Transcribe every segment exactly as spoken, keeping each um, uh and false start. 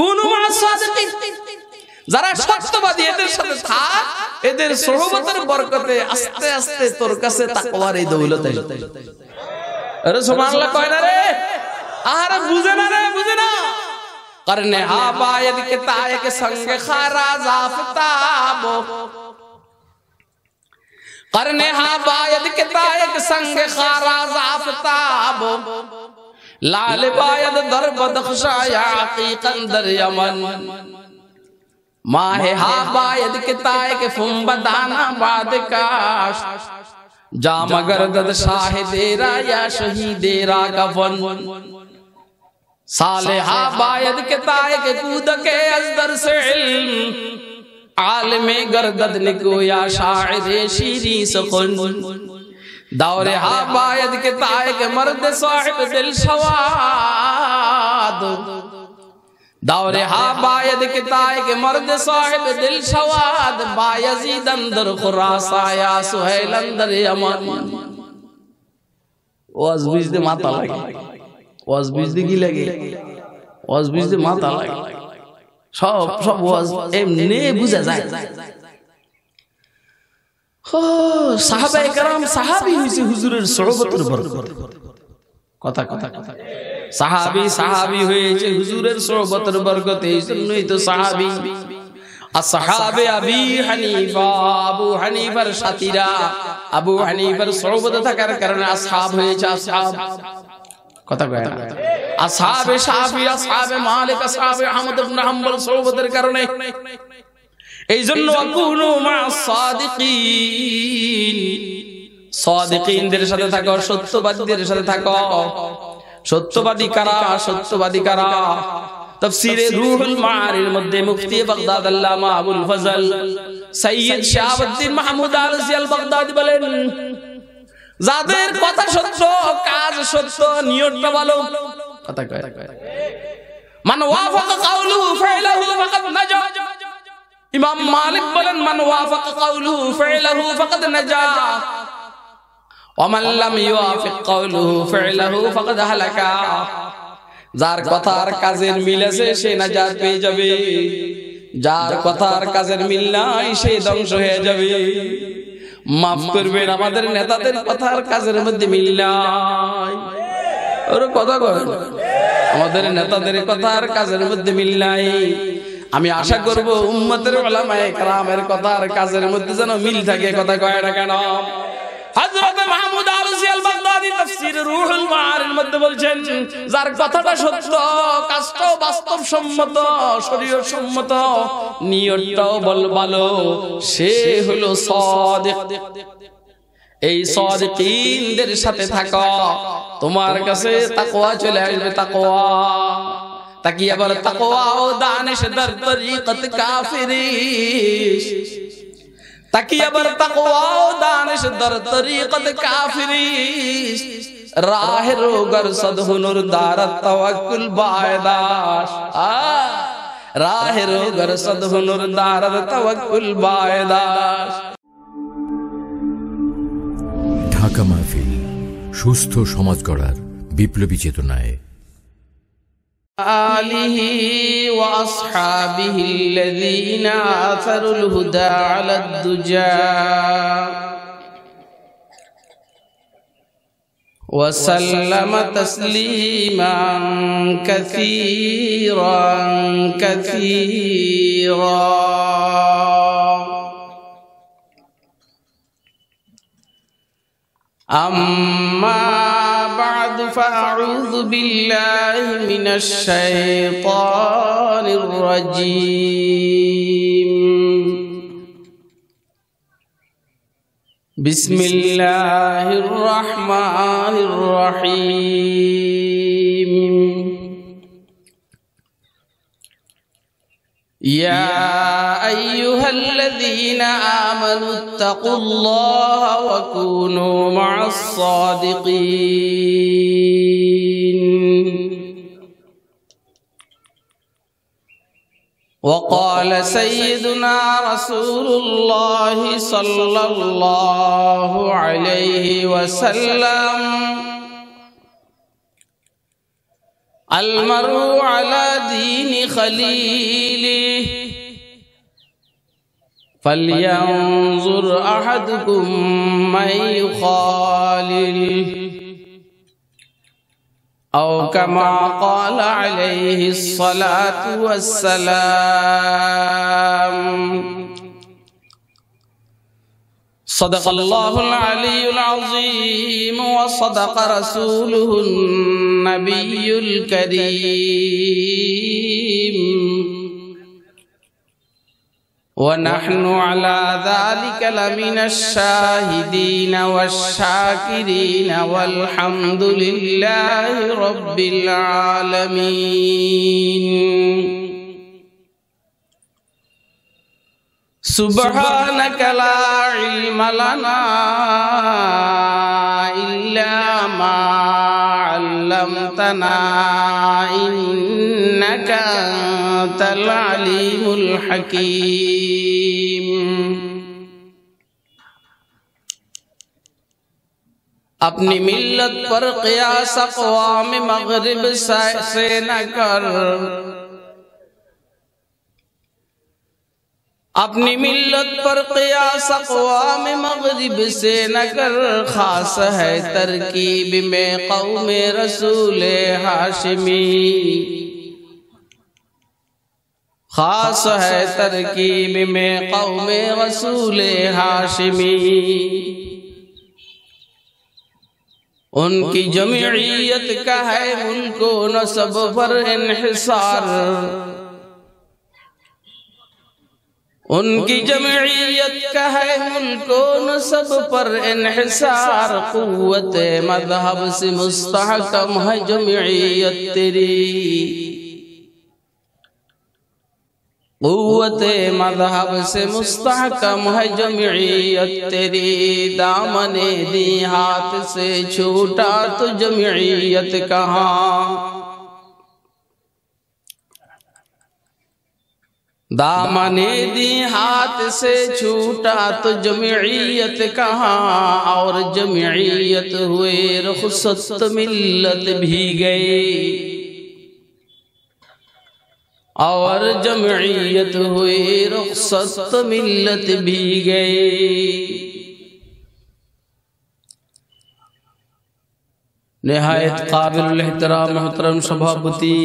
কোন মানুষ আছে যারা সত্যবাদী এদের সাথে থাক, এদের সহবতের বরকতে আস্তে আস্তে তোর কাছে তাকওয়ার এই দৌলত আসবে। আরে সুবহানাল্লাহ কয় না রে, আরে বুঝে না রে বুঝে না। করনে আবায়েদ কে তায়ে কে সঙ্গ খারা জাফতাব, করনে আবায়েদ কে তায়ে কে সঙ্গ খারা জাফতাব, লাল বায়েদ দর বদখশায়া হাকিকান দর ইয়ামান, মাহে হাবায়েদ কে তায়ে কে ফুম বাদানা বাদ কাশ, যা মগরদদ শাহিদেরা ইয়া শহীদেরা কফন, सालेहा बायद के ताए के कूद के अजदर से इल्म, आलमे गर्दद निको या शायरे शीरी सुकुन, दौरे हा बायद के ताए के मर्द साहिब दिल शवाद, दौरे हा बायद के ताए के मर्द साहिब दिल शवाद, बायजीद अंदर खुरासा या सुहेल अंदर यमन। वो अजबीज दे माता लगी ওয়াজ বুঝতে কি লাগে, ওয়াজ বুঝতে মাথা লাগে, সব সব ওয়াজ এমনি বুঝা যায়। ও সাহাবায়ে کرام সাহাবী হইছে হুজুরের সহবতের বরকতে, কথা কথা কথা সাহাবী সাহাবী হইছে হুজুরের সহবতের বরকতে, এইজন্যই তো সাহাবী। আসহাবে আবি হানিফা, আবু হানিফার সাথীরা, আবু হানিফার সহবতে থাকার কারণে আসহাব হয়েছে আসহাব। কথা কয় না, আসহাবে শাফি, আসহাবে মালিক, আসহাবে আহমদ ইবনে হাম্বল সওবতের কারণে। এইজন্য আকুনু মা সাদিকিন, সাদিকিনদের সাথে থাকো, সত্যবাদীদের সাথে থাকো। সত্যবাদী কারা, সত্যবাদী কারা? তাফসীরে রূহুল মাআরির মধ্যে মুফতি বাগদাদ আল্লামা আবুল ফজল সাইয়্যিদ শাহাবুদ্দিন মাহমুদ আলসি আল বাগদাদি বলেন, যাদের কথা সত্য, কাজ সত্য, নিয়তটা ভালো। কথা কয় মান ওয়াফাকা কাউলুহু ফাইলাহু ফাকাদ নাজা। ইমাম মালিক বলেন মান ওয়াফাকা কাউলুহু ফাইলাহু ফাকাদ নাজা, ওয়া মান লাম ইউয়াফিক কাউলুহু ফাইলাহু ফাকাদ হালাকা। যার কথা আর কাজের মিল আছে সে নাজাত পেয়ে যাবে, যার কথা আর কাজের মিল নাই সে ধ্বংস হয়ে যাবে। মাফ করবেন আমাদের নেতাদের কথা আর কাজের মধ্যে মিল নাই। ওরে কথা কয়, আমাদের নেতাদের কথা আর কাজের মধ্যে মিল নাই। আমি আশা করব উম্মতের উলামায়ে কেরামের কথা আর কাজের মধ্যে যেন মিল থাকে। কথা কয় না কেন? হযরত মাহমুদ আলসি আল বাগদাদি তাফসীর রূহুল মাআরির মধ্যে বলছেন, যার কথাটা সত্য, কাজটাও বাস্তব সম্মত, শরীয়ত সম্মত, নিয়তটাও ভালো, সে হলো সাদিক। এই সাদিকিনদের সাথে থাকো, তোমার কাছে তাকওয়া চলে আসবে। তাকওয়া তাকিয়া বলে তাকওয়া ও দানিশ দর তরিকত কাফিরিশ, তাকিয়া বলে তাকওয়া ও দানিশ দর তরিকত কাফিরিশ, রাহ রোগর সদহুনুর দার তাওয়াক্কুল বায়দাশ। আ রাহ রোগর সদহুনুর দার তাওয়াক্কুল বায়দাশ। ঢাকা মাহফিল, সুস্থ সমাজ গড়ার বিপ্লবী চেতনায়। آله وأصحابه الذين آثروا الهدى على الدجى وسلم تسليما كثيرا كثيرا أما بعد فأعوذ بالله من الشيطان الرجيم. بسم الله الرحمن الرحيم. يا أيها الذين آمنوا اتقوا الله وكونوا مع الصادقين. وقال سيدنا رسول الله صلى الله عليه وسلم المرء على دين خليله فلينظر أحدكم من يخالل أو كما قال عليه الصلاة والسلام صدق الله العلي العظيم وصدق رسوله النبي الكريم ونحن على ذلك لمن الشاهدين والشاكرين والحمد لله رب العالمين سبحانك لا علم لنا إلا ما علمتنا إنك أنت العليم الحكيم اپنی ملت پر قیاس اقوام مغرب سے نہ کر اپنی ملت پر قیاس اقوام مغرب سے نہ کر خاص ہے ترکیب میں قوم رسول ہاشمی خاص ہے ترکیب میں قوم رسول ہاشمی ان کی جمعیت کا ہے ملک و نسب پر انحصار ان کی جمعیت کا ہے ملک و نسب پر انحصار قوت مذہب سے مستحکم ہے جمعیت تیری قوت مذہب سے مستحکم ہے جمعیت تیری دامن دی ہاتھ سے چھوٹا تو جمعیت کہاں دامن دی ہاتھ سے چھوٹا تو جمعیت کہاں اور جمعیت ہوئے رخصت ملت بھی گئی اور جمعیت ہوئے رخصت ملت بھی گئی نہایت قابل الاحترام محترم سبھاپتی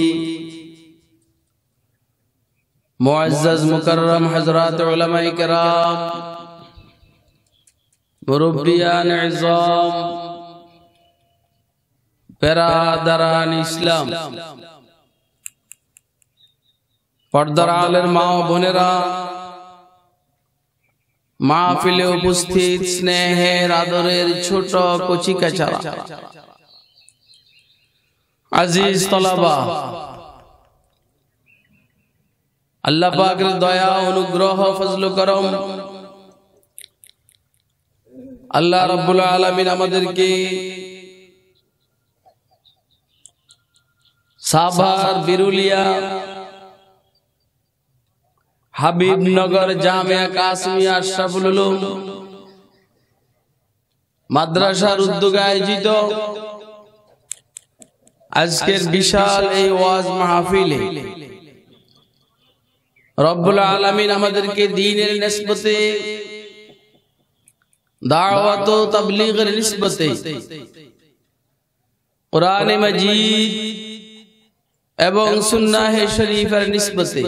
معزز مکرم حضرات علماء کرام مربیان عظام برادران اسلام পর্দার আলের মা ও বোনেরা মাহফিলে উপস্থিত স্নেহের আদরের ছোট কচিকাচারা আজিজ তলাবা আল্লাহ পাকের দয়া অনুগ্রহ ফজল করম আল্লাহ রাব্বুল আলামিন আমাদেরকে সাভার বিরুলিয়া হাবিবনগর জামিয়া কাসমিয়া আশরাফুল উলুম মাদ্রাসার উদ্যোগে আয়োজিত আজকের বিশাল এই ওয়াজ মাহফিলে রব্বুল আলামিন আমাদেরকে দ্বীনের নিসবতে দাওয়াত ও তাবলীগের নিসবতে কোরআন মাজিদ এবং সুন্নাহ শরীফের নিসবতে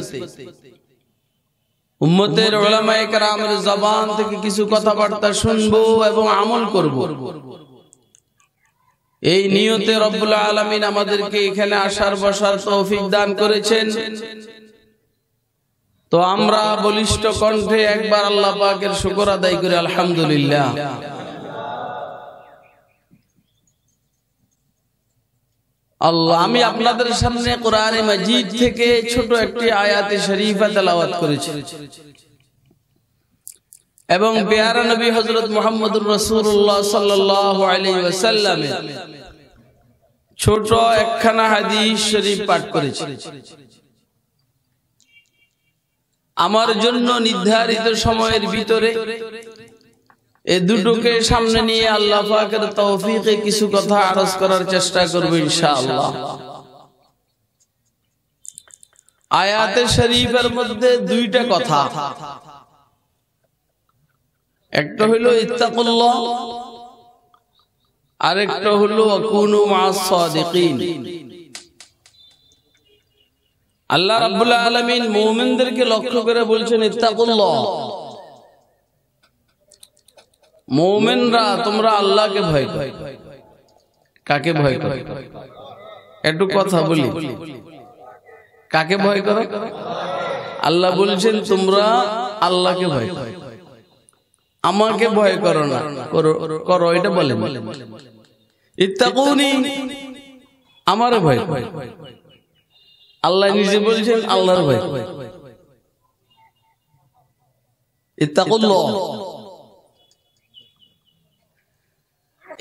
উম্মতের উলামায়ে কেরামের জবান থেকে কিছু কথাবার্তা শুনবো এবং আমল করব এই নিয়তে রব্বুল আলামিন আমাদেরকে এখানে আসার বসার তৌফিক দান করেছেন তো আমরা বলিষ্ঠ কণ্ঠে একবার আল্লাহ পাকের শুকর আদায় করি আলহামদুলিল্লাহ আল্লাহ আমি আপনাদের সামনে কোরআন মাজিদ থেকে ছোট একটি আয়াতে শরীফা তেলাওয়াত করেছি এবং পেয়ারা নবী হযরত মুহাম্মদুর রাসূলুল্লাহ সাল্লাল্লাহু আলাইহি ওয়াসাল্লামের ছোট একখানা হাদিস শরীফ পাঠ করেছি আমার জন্য নির্ধারিত সময়ের ভিতরে এই দুটোকে সামনে নিয়ে আল্লাহ পাকের তৌফিকে কিছু কথা আরজ করার চেষ্টা করব ইনশাআল্লাহ আয়াতে শরীফের মধ্যে দুইটা কথা, একটা হলো ইত্তাকুল্লাহ, আরেকটা হলো কুনু মা'আস সাদিকিন। আল্লাহ রাব্বুল আলামিন মুমিনদেরকে লক্ষ্য করে বলছেন ইত্তাকুল্লাহ, মুমিনরা তোমরা আল্লাহকে ভয় করো। কাকে ভয় করো? একটু কথা বলি, কাকে ভয় করো? আল্লাহ বলছেন তোমরা আল্লাহকে ভয় করো, আমাকে ভয় করো না, করো এটা বলেন। ইত্তাকুনি, আমারে ভয় করো। আল্লাহ নিজে বলছেন আল্লাহর ভয় করো। ইত্তাকুল্লাহ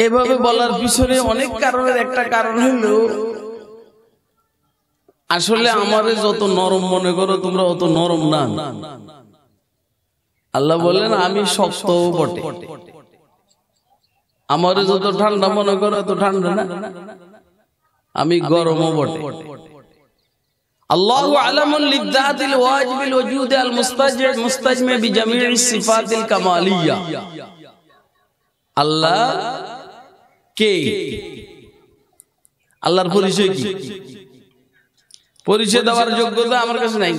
এভাবে বলার পিছনে অনেক কারণের একটা কারণ হলো, আসলে আমারে যত নরম মনে করো তোমরা অত নরম না। আল্লাহ বলেন আমি শক্ত বটে, আমারে যত ঠান্ডা মনে করো অত ঠান্ডা না, আমি গরমও বটে। আল্লাহু আলামুল লিদ্দাতিল ওয়াজিবিল ওজুদ আল মুস্তাজিব মুস্তাজমে বিজামিইস সিফাতিল কামালিয়া। আল্লাহ কে? আল্লাহর পরিচয় কি? পরিচয় দেওয়ার যোগ্যতা আমার কাছে নাই।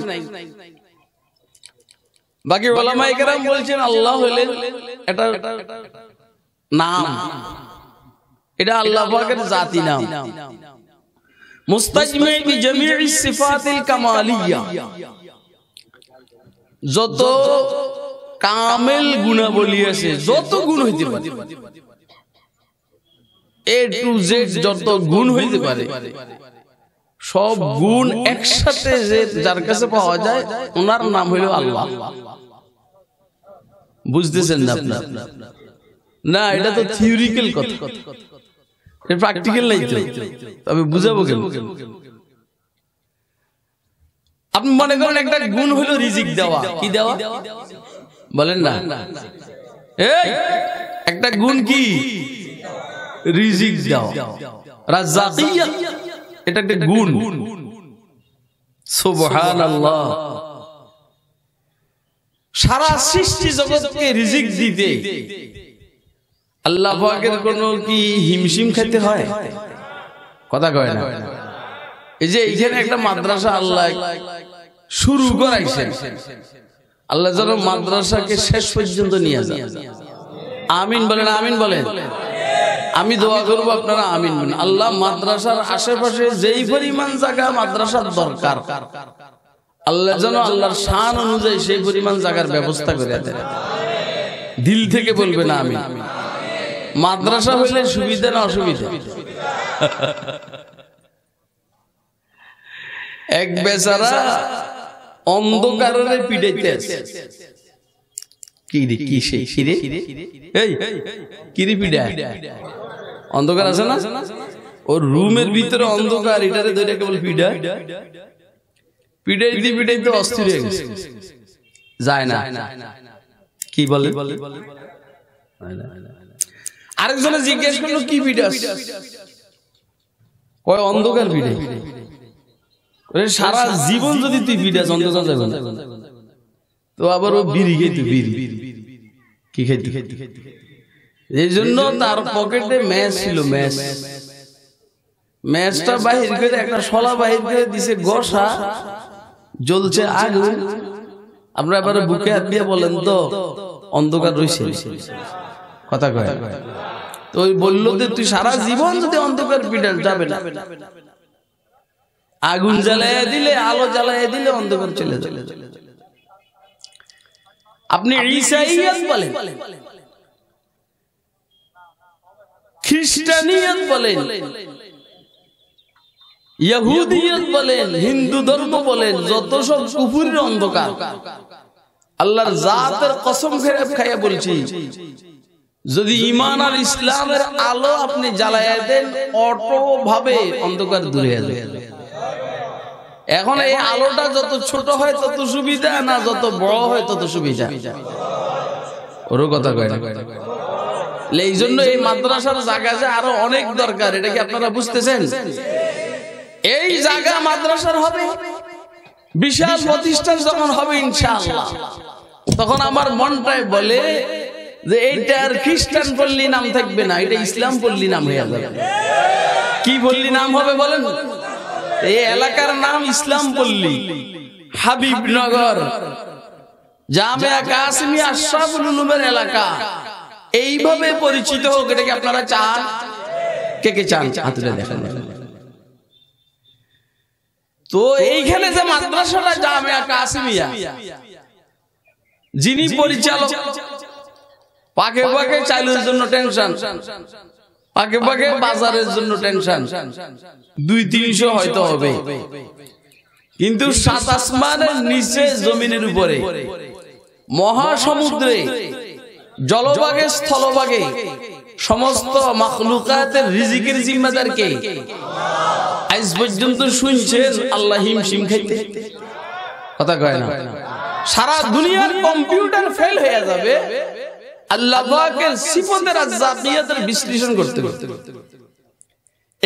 বাকি ওলামায়ে কেরাম বলছেন আল্লাহ হলেন এটা নাম, এটা আল্লাহ পাকের জাতি নাম। মুস্তাজমি বিজামিইস সিফাতিল কামালিয়া, যত কামেল গুণাবলী আছে, যত গুণ হইতে পারে, এ টু জেড যত গুণ হইতে পারে, সব গুণ একসাথে যে যার কাছে পাওয়া যায় ওনার নাম হইল আল্লাহ। বুঝতেছেন না আপনার? না, এটা তো থিওরিক্যাল কথা, প্র্যাকটিক্যাল নাই। তবে বুঝাবো কেন? আপনি মনে করেন একটা গুণ হলো রিজিক দেওয়া। কি দেওয়া বলেন না? এই একটা গুণ কি? রিজিক দেওয়া, রাজ্জাকিয়া, এটা একটা গুণ। সুবহানাল্লাহ, সারা সৃষ্টি জগৎকে রিজিক দিতে আল্লাহ পাকের কোন কি হিমশিম খেতে হয়? কথা কয় না। এই যে এইখানে একটা মাদ্রাসা আল্লাহ শুরু করাইছেন, আল্লাহ যেন মাদ্রাসাকে শেষ পর্যন্ত নিয়ে যান। আমিন বলেন, আমিন বলেন। আমি দোয়া করবো আপনারা আমিন বলেন। আল্লাহ মাদ্রাসার আশেপাশে যেই পরিমাণ জায়গা মাদ্রাসার দরকার, আল্লাহ যেন আল্লাহর শান অনুযায়ী সেই পরিমাণ জায়গার ব্যবস্থা করে দেন। দিল থেকে বলবে না আমিন। মাদ্রাসা হইলে সুবিধা না অসুবিধা? এক বেচারা অন্ধকারে পিটাইতেছে। অন্ধকার আছে না, ওর রুমের ভিতরে অন্ধকার, এটারে ধরে কেবল পিটাই পিটাইতে পিটাইতে অস্থির হয়ে গেছে। যায় না কি বলে? আরেকজনে জিজ্ঞেস করলো কি পিটাস? কয় অন্ধকার পিটাই। সারা জীবন যদি তুই বিড়া চন্দ্র তো আবার ও বিড়ি খেতে, বিড়ি কি খেতে, এই জন্য তার পকেটে ম্যাচ ছিল। ম্যাচ ম্যাচটা বাহির করে একটা শলা বাহির করে দিছে, গোসা জ্বলছে আগুন। আপনারা এবার বুকে হাত দিয়ে বলেন তো অন্ধকার রয়েছে। কথা কয় তো ওই বললো যে তুই সারা জীবন যদি অন্ধকার পিটার যাবে না, আগুন জ্বালাইয়া দিলে, আলো জ্বালাইয়া দিলে অন্ধকার চলে চলে চলে চলে। আপনি ঈসাইয়াত বলেন, খ্রিস্টানিয়াত বলেন, ইহুদিয়াত বলেন, হিন্দু ধর্ম বলেন, যত সব কুফুরের অন্ধকার। আল্লাহর জাতের কসম খাইয়া বলছি, যদি ইমান আর ইসলামের আলো আপনি জ্বালাইয়া দেন, অটো ভাবে অন্ধকার দূরে হয়ে যায়। এখন এই আলোটা যত ছোট হয় তত সুবিধা, না যত বড় হয় তত সুবিধা? ওর কথা কয় না। এই জন্য এই মাদ্রাসার জায়গা যে আরো অনেক দরকার, এটা কি আপনারা বুঝতেছেন? এই জায়গা মাদ্রাসার হবে, বিশাল প্রতিষ্ঠান যখন হবে ইনশাআল্লাহ তখন আমার মনটায় বলে যে এইটার খ্রিস্টান পল্লী নাম থাকবে না, এটা ইসলাম পল্লী নাম হয়ে যাবে। কি পল্লী নাম হবে বলেন? এই এলাকার নাম ইসলাম পল্লী, হাবিবনগর, জামিয়া কাসমিয়া আশরাফুল উলুমের এলাকা এইভাবে পরিচিত হোক, এটা কি আপনারা চান? কে কে চান? হাত তুলে দেখেন। তো এইখানে যে মাদ্রাসাটা জামিয়া কাসমিয়া, যিনি পরিচালক পাকে পাকে চালুর জন্য টেনশন, পাকে পাকে বাজারের জন্য টেনশন, দুই তিনশো হয়তো হবে, কিন্তু সাত আসমানের নিচে জমিনের উপরে মহাসমুদ্রে জলভাগে স্থলভাগে সমস্ত মাখলুকাতের রিজিকের জিম্মাদার কে? আজ পর্যন্ত শুনছেন আল্লাহ হিমশিম খাইতে? কথা কয় না। সারা দুনিয়ার কম্পিউটার ফেল হয়ে যাবে আল্লাহ পাকের সিফাতের আযযাকিয়াতের বিশ্লেষণ করতে করতে।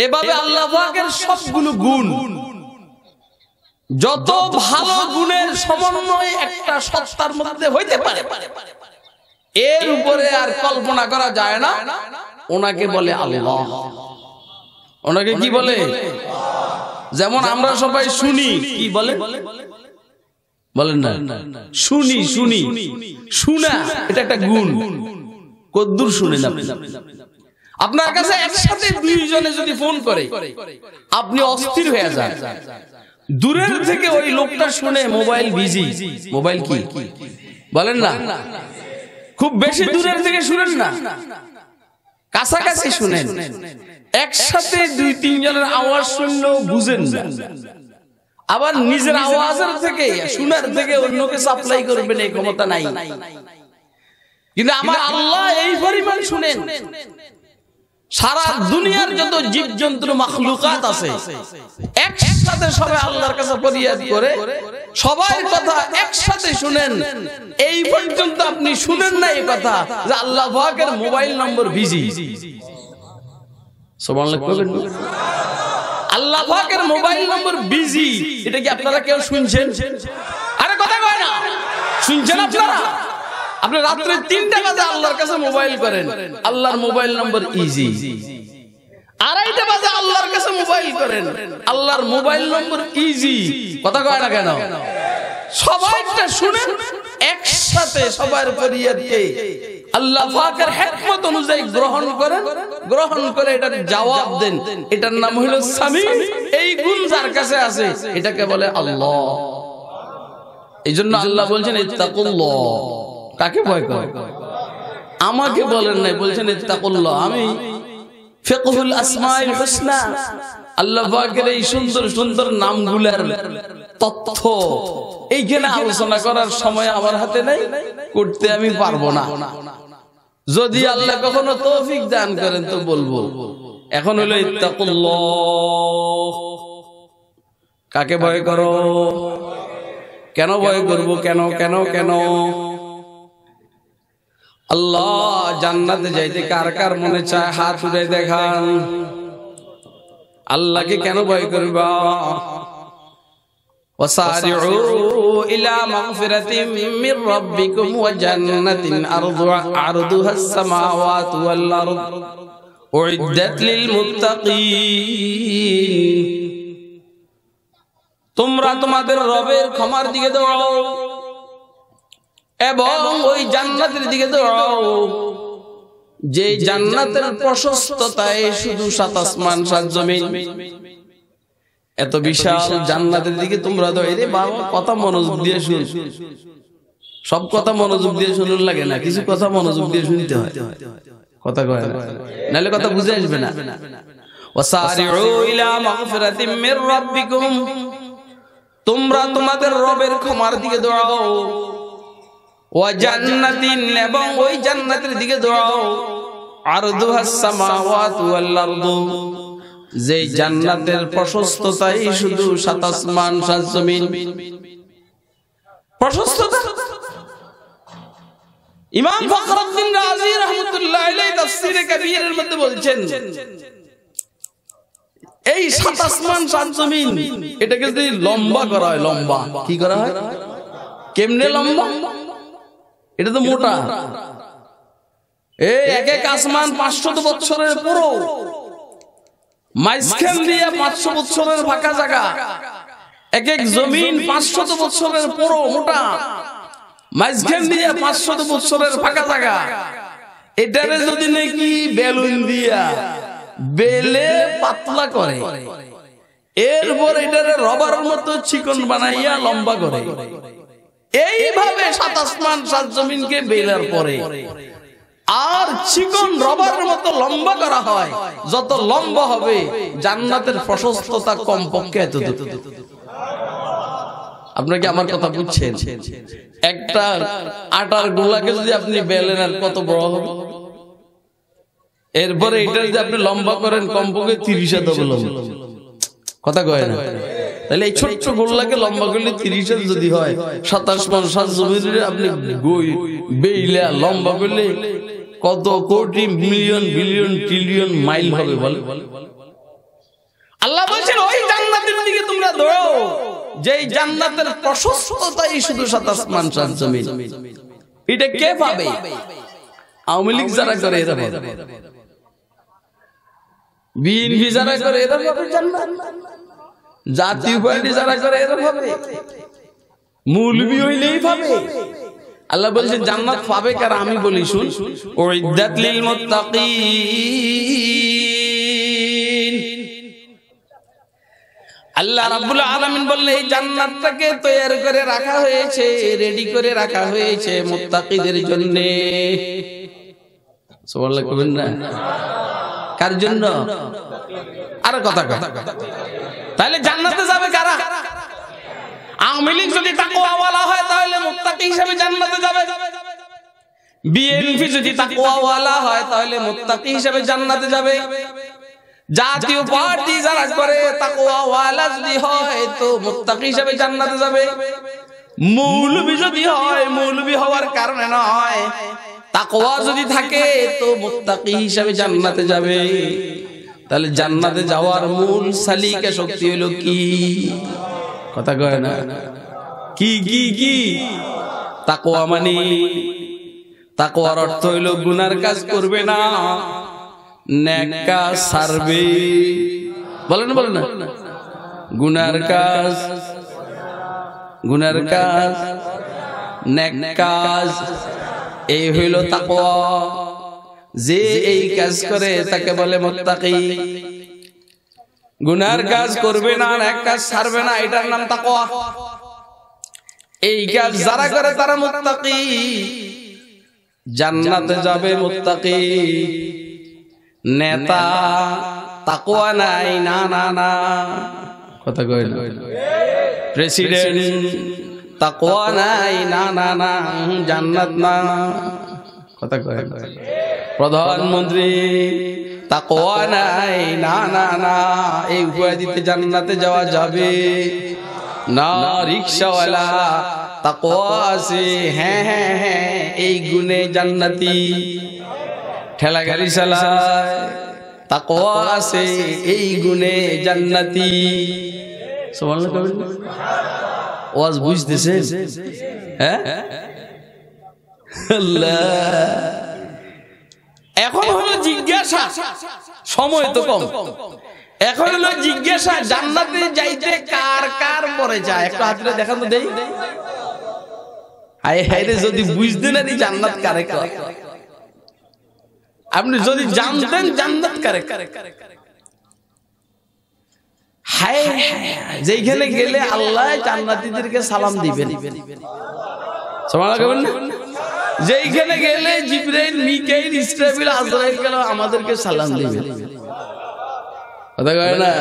এভাবে আল্লাহ পাকের সবগুলো গুণ, যত ভালো গুণের সমন্বয় একটা সত্তার মধ্যে হইতে পারে, এর উপরে আর কল্পনা করা যায় না। ওনাকে বলে আল্লাহ, ওনাকে কি বলে? যেমন আমরা সবাই শুনি, কি বলে বলেন না? শুনি শুনি শোনা, এটা একটা গুণ। কদ্দুর শুনেন আপনি? আপনার কাছে একসাথে দুইজনে যদি ফোন করে আপনি অস্থির হয়ে যান, দূরের থেকে ওই লোকটা শুনে মোবাইল বিজি। মোবাইল কি বলেন না? খুব বেশি দূরের থেকে শুনেন না, কাছাকাছি শুনেন। একসাথে দুই তিনজনের আওয়াজ শুনলেও বুঝেন না, আবার নিজের আওয়াজের থেকে শোনার থেকে অন্যকে সাপ্লাই করবেন এই ক্ষমতা নাই। কিন্তু আমার আল্লাহ এই পরিমাণ শুনেন, সারা দুনিয়ার যত জীবজন্তু মাখলুকাত আছে একসাথে সবাই আল্লাহর কাছে ফরিয়াদ করে, সবাই কথা একসাথে শুনেন। এই পর্যন্ত আপনি শুনেন না এই কথা যে আল্লাহ পাকের মোবাইল নম্বর বিজি। সুবহানাল্লাহ বলেন। আল্লাহ পাকের মোবাইল নম্বর বিজি, এটা কি আপনারা কেউ শুনছেন? আরে কথা কয় না, শুনছেন আপনারা? আপনি রাত্রে তিনটা বাজে আল্লাহর কাছে মোবাইল করেন, আল্লাহর মোবাইল নম্বর ইজি। আড়াইটা বাজে আল্লাহর কাছে মোবাইল করেন, আল্লাহর মোবাইল নম্বর ইজি। কথা কয় না কেন? সবাইটা শুনেন, একসাথে সবার ফরিয়াদকে আল্লাহ পাকের হিকমত অনুযায়ী গ্রহণ করেন, গ্রহণ করে এটার জবাব দেন। এটার নাম হলো সামি। এই গুণ যার কাছে আছে এটাকে বলে আল্লাহ। এইজন্য আল্লাহ বলছেন ইত্তাকুল্লাহ। কাকে ভয় করে? আমাকে বলেন নাই, বলছেন ইত্তাকুল্লাহ। আমি ফিকহুল আসমাউল হুসনা, আল্লাহ পাকের এই সুন্দর সুন্দর নামগুলোর তথ্য এইখানে আলোচনা করার সময় আমার হাতে নেই, করতে আমি পারবো না। যদি আল্লাহ কখনো তৌফিক দান করেন তো বলবো। এখন হলো ইত্তাকুল্লাহ। কাকে ভয় করো? কেন ভয় করবো? কেন কেন কেন? আল্লাহ জান্নাতে যাইতে কার কার মনে চায় হাত উঠে দেখান। আল্লাহকে কেন ভয় করবা? وسارعوا إلى مغفرة من ربكم وجنة عرضها السماوات والأرض أعدت للمتقين. তোমরা তোমাদের রবের ক্ষমার দিকে দৌড়াও এবং ওই জান্নাতের দিকে দৌড়াও, যে জান্নাতের প্রশস্ততায় শুধু সাত আসমান সাত জমিন। এত বিশাল জান্নাতের দিকে তোমরা দৌড়াইতে বাবা। কথা মনোযোগ দিয়ে শুন, সব কথা মনোযোগ দিয়ে শুনুন লাগে না, কিছু কথা মনোযোগ দিয়ে শুনতে হয়। কথা কয় না, নাহলে কথা বুঝে আসবে না। ওয়াসারিউ ইলা মাগফিরাতিম মির রাব্বিকুম, তোমরা তোমাদের রবের ক্ষমার দিকে দৌড়াও। ওয়া জান্নাতিন, এবং ওই জান্নাতের দিকে দৌড়াও। আরদুহাস সামাওয়াতু ওয়াল আরদু, যে জান্নাতের প্রশস্ততাই শুধু সাত আসমান সাত জমিন। প্রশস্ততা ইমাম ফখরুদ্দিন রাজি রাহমাতুল্লাহ আলাইহি তাফসীরে কাবীরের মধ্যে বলছেন এই সাত আসমান সাত জমিন এটাকে যদি লম্বা করা হয়, লম্বা কি করা হয়, কেমনে লম্বা? এটা তো মোটা। এই এক এক আসমান পাঁচশত বছরের পুরো, মাঝখান দিয়ে পাঁচশো বছরের ফাঁকা জায়গা, এক এক জমিন পাঁচশত বছরের পুরো মোটা, মাঝখান দিয়ে পাঁচশত বছরের ফাঁকা জায়গা। এটারে যদি নাকি বেলুন দিয়া বেলে পাতলা করে, এরপর এটারে রবার মতো চিকন বানাইয়া লম্বা করে, এইভাবে সাত আসমান সাত জমিনকে বেলার পরে আর চিকন রবার মতো লম্বা করা হয়। যত লম্বা হবে জান্নাতের প্রশস্ততা কমপক্ষে এত। আপনারা কি আমার কথা বুঝছেন? একটা আটার গোলাকে যদি আপনি বেলেন আর কত বড় হবে, এরপরে এটা যদি আপনি লম্বা করেন কমপক্ষে তিরিশ হাত লম্বা। কথা কয় না? তাহলে এই ছোট্ট গোল্লাকে লম্বা করলে তিরিশ হাত যদি হয়, সাতাশ পঞ্চাশ সাত জমির আপনি বেইলা লম্বা করলে কত কোটি মিলিয়ন বিলিয়ন ট্রিলিয়ন মাইল হবে বলে। আল্লাহ বলছেন ওই জান্নাতের দিকে তোমরা দৌড়াও যেই জান্নাতের প্রশস্ততাই শুধু সাত আসমান সাত জমিন। এটা কে পাবে? আওয়ামী লীগ যারা করে এরা পাবে, বিএনপি যারা করে এরা পাবে জান্নাত, জাতীয় পার্টি যারা করে এরা পাবে, মৌলবি হইলেই পাবে। আল্লাহ বলছেন জান্নাত পাবে কারা? আমি বলি শুন, উইদ্দাত লিল মুত্তাকিন। আল্লাহ রাব্বুল আলামিন বললেন এই জান্নাতটাকে তৈরি করে রাখা হয়েছে, রেডি করে রাখা হয়েছে মুত্তাকিদের জন্য। সুবহানাল্লাহ কবেন না? কার জন্য? আরে কথা কথা। তাহলে জান্নাতে যাবে কারা? আওয়ামী লীগ যদি তাকওয়াওয়ালা হয় তাহলে মুত্তাকি হিসেবে জান্নাতে যাবে, বিএনপি যদি তাকওয়াওয়ালা হয় তাহলে মুত্তাকি হিসেবে জান্নাতে যাবে, জাতীয় পার্টি যারা করে তাকওয়াওয়ালা যদি হয় তো মুত্তাকি হিসেবে জান্নাতে যাবে, মৌলবি যদি হয় মৌলবি হওয়ার কারণে নয় তাকওয়া যদি থাকে তো মুত্তাকি হিসেবে জান্নাতে যাবে। তাহলে জান্নাতে যাওয়ার মূল সালিকা শক্তি হলো কি? কথা কয় না? কি কি কি? তাকওয়া মানে, তাকওয়ার অর্থ হইল গুনার কাজ করবে না, নেক কাজ ছাড়বে। বলেন বলেন না, গুনার কাজ, গুনার কাজ, নেক কাজ, এই হইল তাকওয়া। যে এই কাজ করে তাকে বলে মুত্তাকি। গুনার কাজ করবে না, এক কাজ ছাড়বে না, এটার নাম তাকওয়া। এই কাজ যারা করে তারা মুত্তাকি, জান্নাতে যাবে মুত্তাকি। নেতা তাকওয়া নাই, না না না। কথা কয় না? প্রেসিডেন্ট তাকওয়া নাই, না না না, জান্নাত না। কথা কয় না? প্রধানমন্ত্রী তাকওয়া নাই, না না না, এই উপাধিতে জান্নাতে যাওয়া যাবে না। রিকশাওয়ালা তাকওয়া আছে, হ্যাঁ হ্যাঁ হ্যাঁ, এই গুণে জান্নাতি। ঠেলা গাড়ি চালায় তাকওয়া আছে, এই গুণে জান্নাতি। সুবহানাল্লাহ কবেন? ওয়াজ বুঝতেছে? হ্যাঁ আল্লাহ। এখন হলো জিজ্ঞাসা, সময় তো কম, এখন হলো জিজ্ঞাসা জান্নাতে যাইতে কার কার পরে যায়? একটু হাতটা দেখান তো দেই। আয় হায় রে, যদি বুঝতেন আর জান্নাত কারে কারে, আপনি যদি জানতেন জান্নাত কারে কারে। হায় হায়, যেখানে গেলে আল্লাহ জান্নাতীদেরকে সালাম দিবেন। সুবহানাল্লাহ কবেন না? যেইখানে গেলে জিবরাইল মিকাইল ইসরাফিল আজরাইল গেল আমাদেরকে সালাম দিবে। কথা কয় না?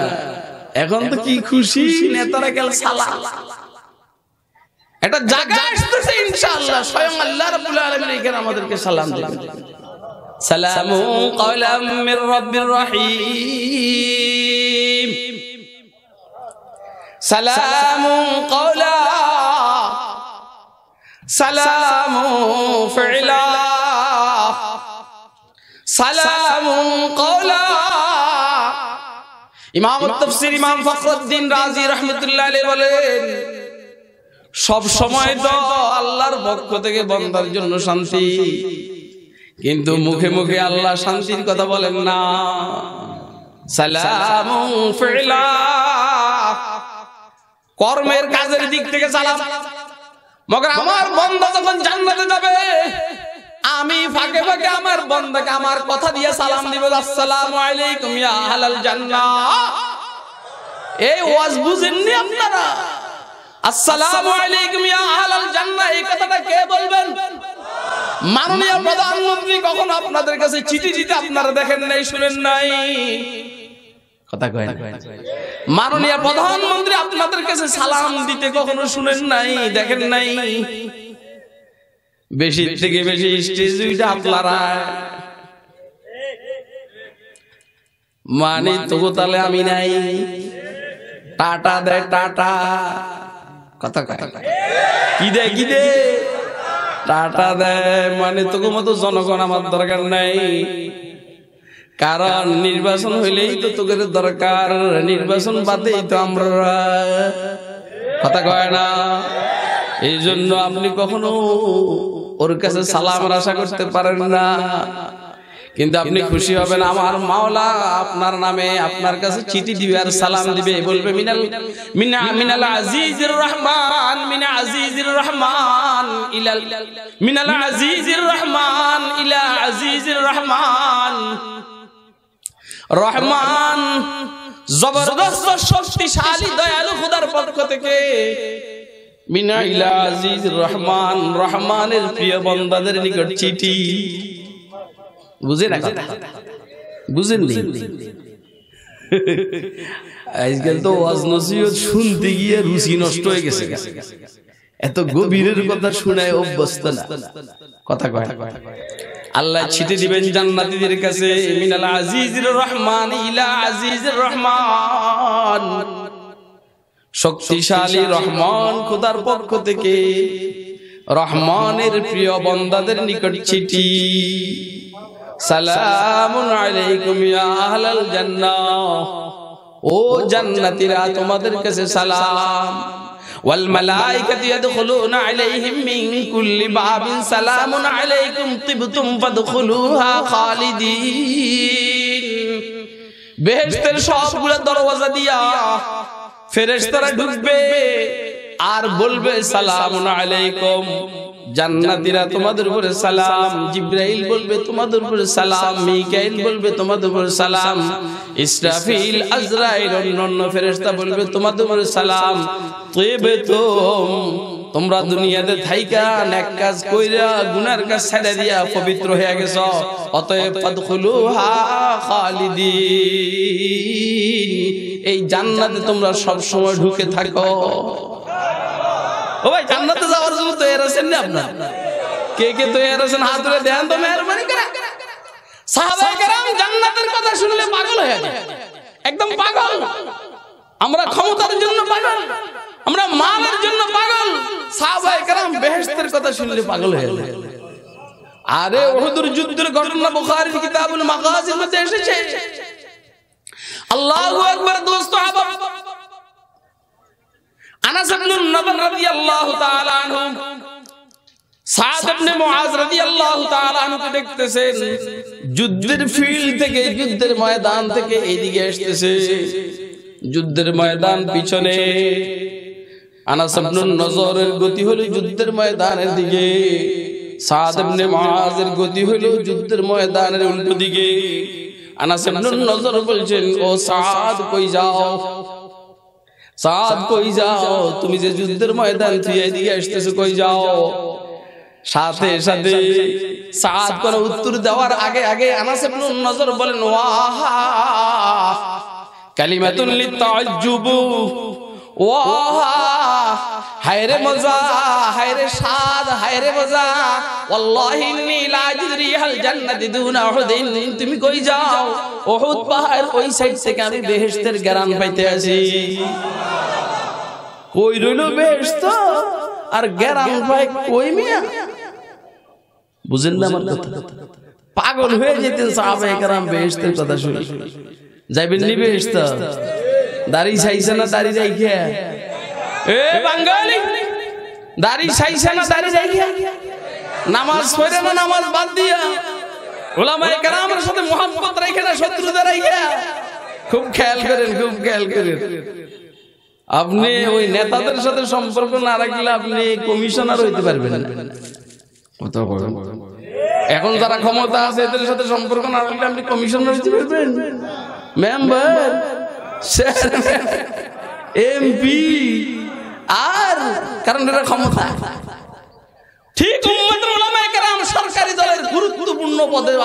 এখন তো কি খুশি নেতারা গেল সালাম। এটা জায়গা আসতেছে ইনশাআল্লাহ, স্বয়ং আল্লাহ রাব্বুল আলামিন এখানে আমাদেরকে সালাম দিবেন। সালামু ক্বাওলাম মির রাব্বির রহিম, সালামু ক্বাওলা, সালামু ফিলা, সালামু কওলা, ইমাম তাফসীর ইমাম ফখরুদ্দিন রাজি রাহমাতুল্লাহ আলাইহি বলেন সব সময় তো আল্লাহর পক্ষ থেকে বান্দার জন্য শান্তি, কিন্তু মুখে মুখে আল্লাহ শান্তির কথা বলেন না। সালামুন ফিলা কর্মের কাজের দিক থেকে সালাম, মগর আমার বান্দা যখন জান্নাতে যাবে আমি ফাঁকে ফাঁকে আমার বান্দাকে আমার কথা দিয়ে সালাম দিব, আসসালামু আলাইকুম ইয়া আহলাল জান্নাহ। এই ওয়াজ বুঝেননি আপনারা? আসসালামু আলাইকুম ইয়া আহলাল জান্নাহ এই কথাটা কে বলবেন? মাননীয় প্রধানমন্ত্রী কখনো আপনাদের কাছে চিঠি দিতে আপনারা দেখেন নাই, শুনেন নাই? কথা কয় না। মাননীয় প্রধানমন্ত্রী আপনাদের কাছে সালাম দিতে কখনো শুনেন নাই, দেখেন নাই? বেশি থেকে বেশি স্টেজ আপনারা মানে তবু তাহলে আমি নাই, টাটা দেয় টাটা, কথা কথা কি দেয় কি দে টাটা দেয়, মানে তোকে মতো জনগণ আমার দরকার নাই, কারণ নির্বাচন হইলেই তো তোকে দরকার, নির্বাচন বাদেই তো আমরা, কথা কয় না। এই জন্য আপনি কখনো ওর কাছে সালামের আশা করতে পারেন না, কিন্তু আপনি খুশি হবেন আমার মাওলা আপনার নামে আপনার কাছে চিঠি দিবে আর সালাম দিবে, বলবে মিনাল মিনা মিনাল আজিজুর রহমান মিনা আজিজুর রহমান ইলা মিনাল আজিজুর রহমান ইলা আজিজুর রহমান রহমান জবরদস্ত শক্তিশালী দয়ালু খোদার পক্ষ থেকে মিনা ইলা আজিজুর রহমান রহমানের প্রিয় বান্দাদের নিকট চিঠি। বুঝে না কথা, বুঝেননি? আজকাল তো ওয়াজ নসিহত শুনতে গিয়ে রুচি নষ্ট হয়ে গেছে, এত গভীরের কথা শোনায় অভ্যস্ত না, কথা কথা আল্লাহ ছিটে দিবেন জান্নাতীদের কাছে মিনাল আজিজুর রহমান ইলা আজিজুর রহমান, শক্তিশালী রহমান খোদার পক্ষ থেকে রহমানের প্রিয় বান্দাদের নিকট চিঠি, সালামুন আলাইকুম ইয়া আহলাল জান্নাহ, ও জান্নাতীরা তোমাদের কাছে সালাম, ওয়াল মালায়েকাতু ইয়াদখুলুনা আলাইহিম মিন কুল্লি বাবিন সালামুন আলাইকুম তিবতুম ফাদখুলুহা খালিদিন। বেহেশতের সবগুলো দরওয়াজা দিয়া ফেরেশতারা ঢুকবে আর বলবে সালামুন আলাইকুম, জান্নাতীরা তোমাদের উপরে সালাম, জিব্রাইল বলবে তোমাদের উপরে সালাম, মিকাইল বলবে তোমাদের উপরে সালাম, ইসরাফিল আজরাইল অন্যান্য ফেরেশতা বলবে তোমাদের উপরে সালাম, তিবতুম তোমরা দুনিয়াতে থাইকা নেক কাজ কইরা গুনার কাজ ছেড়ে দিয়া পবিত্র হয়ে গেছো, অতএব ফাদখুলুহা খালিদিন, এই জান্নাতে তোমরা সব সময় ঢুকে থাকো। ও ভাই জান্নাতে যাওয়ার জন্য তৈরি আছেন না আপনারা? কে কে তৈরি আছেন হাত তুলে দেন তো মেহেরবানি করে। সাহাবায়ে কেরাম জান্নাতের কথা শুনলে পাগল হয়ে যায়, একদম পাগল। আমরা ক্ষমতার জন্য পাগল, আমরা মালের জন্য পাগল, সাহাবায়ে কেরাম বেহেশতের কথা শুনলে পাগল হয়ে যায়। আরে উহুদের যুদ্ধের ঘটনা বুখারীর কিতাবুল মাগাজির মধ্যে এসেছে। আল্লাহু আকবার দোস্ত আহবাব, আনাস ইবনে নাদর রাদিয়াল্লাহু তাআলা আনহু সাদ ইবনে মুআজ রাদিয়াল্লাহু তাআলা আনহু দেখতেছেন যুদ্ধের ফিল্ড থেকে যুদ্ধের ময়দান থেকে এইদিকে আসতেছে, যুদ্ধের ময়দান পিছনে। আনাস ইবনে নাদরের গতি হলো যুদ্ধের ময়দানের দিকে, সাদ ইবনে মুআজের গতি হলো যুদ্ধের ময়দানের উল্টো দিকে। আনাস ইবনে নাদর বলছেন, ও সাদ কই যাও, সাদ কই যাও, তুমি যে যুদ্ধের ময়দান থেকে এদিকে আসতেছো কই যাও। সাথে সাথে সাদ কোন উত্তর দেওয়ার আগে আগে আনাস ইবনে নাজর বলেন, ওয়াহা কালিমাতুন লিতাআজ্জুব, ওয়াহা হায়রে মজা, হায়রে সাদ, হায়রে মজা, ওয়াল্লাহি ইন্নী লাআজরি আল জান্নাতি দুনা উহুদিন, তুমি কই যাও? উহুদ পাহাড় ওই সাইড থেকে আমি বেহেশতের গ্রাম পাইতে আসি। সুবহানাল্লাহ, কই রইল বেহেশত আর গ্রাম পাই কই মিয়া? বুঝেন না আমার কথা? পাগল হয়ে যেতেন সাহাবায়ে কেরাম বেহেশতের কথা শুনে। যাইবেননি বেহেশতে দাড়ি ছাইছে না দাড়ি রাইখা এ বাঙালি দাড়ি ছাইছে না দাড়ি রাইখা নামাজ পড়ে না নামাজ বাদ দিয়া উলামায়ে কেরামের সাথে মুহাব্বত রাইখা না শত্রুদের রাইখা খুব খেয়াল করেন খুব খেয়াল করেন আপনি ওই নেতাদের সাথে সম্পর্ক না রাখলে আপনি কমিশনার হইতে পারবেন না কত বলেন এখন যারা ক্ষমতা আছে এদের সাথে সম্পর্ক না রাখলে আপনি কমিশনার হইতে পারবেন মেম্বার চেয়ারম্যান এমপি আর কারণ এরা ক্ষমতা ঠিক উম্মতের উলামায়ে কেরাম সরকারি দলের গুরুত্বপূর্ণ পদে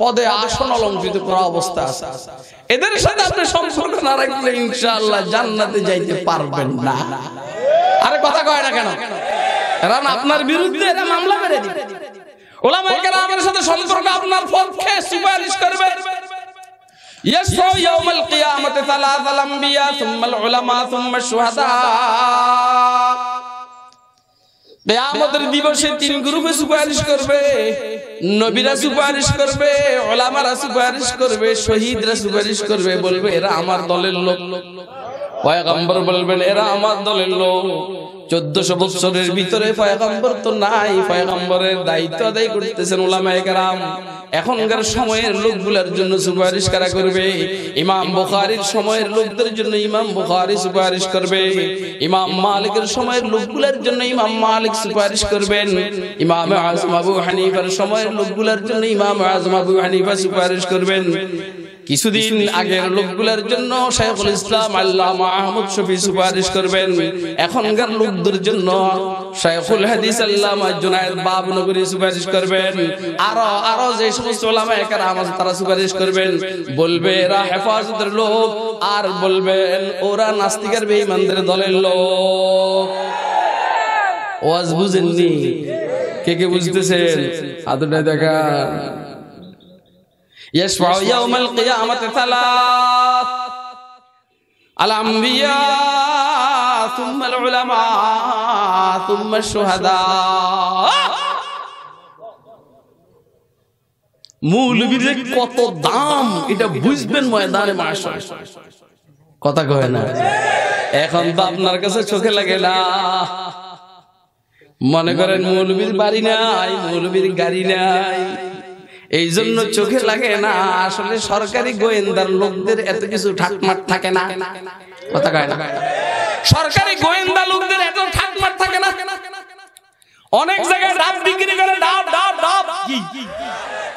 পদে আসন অলঙ্কৃত করা অবস্থা আছে এদের সাথে আপনি সম্পর্ক না রাখলে ইনশাআল্লাহ জান্নাতে যাইতে পারবেন না আরে কথা কয় না কেন কারণ আপনার বিরুদ্ধে এরা মামলা মেরে দিবে উলামায়ে কেরামের সাথে সম্পর্ক আপনার পক্ষে সুপারিশ করবে يسرو يوم القيامة ثلاث الأنبياء ثم العلماء ثم الشهداء قيامة الدبوشة تين گروپ سفارش کربے نبی را سفارش کربے علماء را سفارش کربے شهید را سفارش کربے بولبے এরা আমার দলের লোক পয়গম্বর বলবেন এরা আমার দলের লোক চোদ্দশো বছরের ভিতরে পয়গম্বর তো নাই পয়গম্বরের দায়িত্ব আদায় করতেছেন উলামায়ে কেরাম এখনকার সময়ের লোকগুলোর জন্য সুপারিশ কারা করবে ইমাম বুখারীর সময়ের লোকদের জন্য ইমাম বুখারী সুপারিশ করবে ইমাম মালিকের সময়ের লোকগুলোর জন্য ইমাম মালিক সুপারিশ করবেন ইমাম আযম আবু হানিফার সময়ের লোকগুলোর জন্য ইমাম আযম আবু হানিফা সুপারিশ করবেন কিছুদিন আগের লোকগুলোর জন্য শাইখুল ইসলাম আল্লামা আহমদ শফি সুপারিশ করবেন এখনকার লোকদের জন্য শাইখুল হাদিস আল্লামা জুনায়েদ বাবনগরী সুপারিশ করবেন আর আর যে সমস্ত উলামায়ে কেরাম তারা সুপারিশ করবেন বলবে এরা হেফাজতের লোক আর বলবেন ওরা নাস্তিকের বেঈমানদের দলের লোক ওয়াজ বুঝেননি কে কে বুঝতেছেন আদনা দেখা يشفع يوم القيامة ثلاث الأنبياء ثم العلماء ثم الشهداء مولوي কত দাম এটা বুঝবেন ময়দানে মাশাআল্লাহ কথা কয় না এখন তো আপনার কাছে চোখে লাগে না মনে করেন মৌলবীর বাড়ি নাই মৌলবীর গাড়ি নাই এই জন্য চোখে লাগে না আসলে সরকারি গোয়েন্দার লোকদের এত কিছু ঠাটমাট থাকে না কথা কয় না সরকারি গোয়েন্দা লোকদের এত ঠাটমাট থাকে না অনেক জায়গায় ডাব বিক্রি করে ডাব ডাব ডাব কি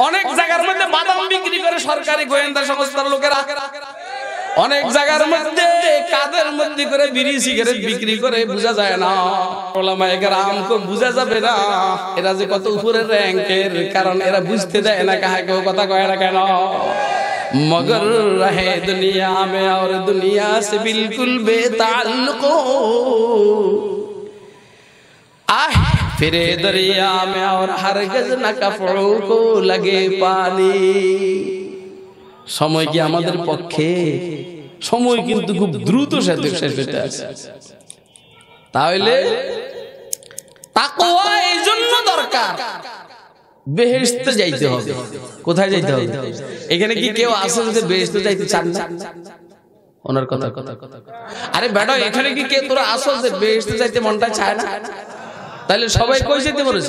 অনেক জায়গার মধ্যে বাদাম বিক্রি করে সরকারি গোয়েন্দা সংস্থার লোকেরা অনেক জায়গার মধ্যে কাদের মধ্যে করে বিড়ি সিগারেট বিক্রি করে বোঝা যায় না ওলামায়ে কেরামকে বোঝা যাবে না এরা যে কত উপরের র‍্যাঙ্কের কারণ এরা বুঝতে দেয় না কাহাকে কথা কয় না কেন মগর রহে দুনিয়া মে আর দুনিয়া সে বিলকুল বেতাল্লুক আহ ফিরে দরিয়া মে আর হরগজ না কফউ কো লাগে পানি সময় কি আমাদের পক্ষে সময় কিন্তু খুব দ্রুত শেষ হতে আছে তাহলে তাকওয়া এই জন্য দরকার বেহেশতে যাইতে হবে কোথায় যাইতে হবে এখানে কি কেউ আসল যে বেহেশতে যাইতে চান না ওনার কথা আরে ব্যাটা এখানে কি কেউ তোরা আসল যে বেহেশতে যাইতে মনটা চায় না তাহলে সবাই কই যেতে পারে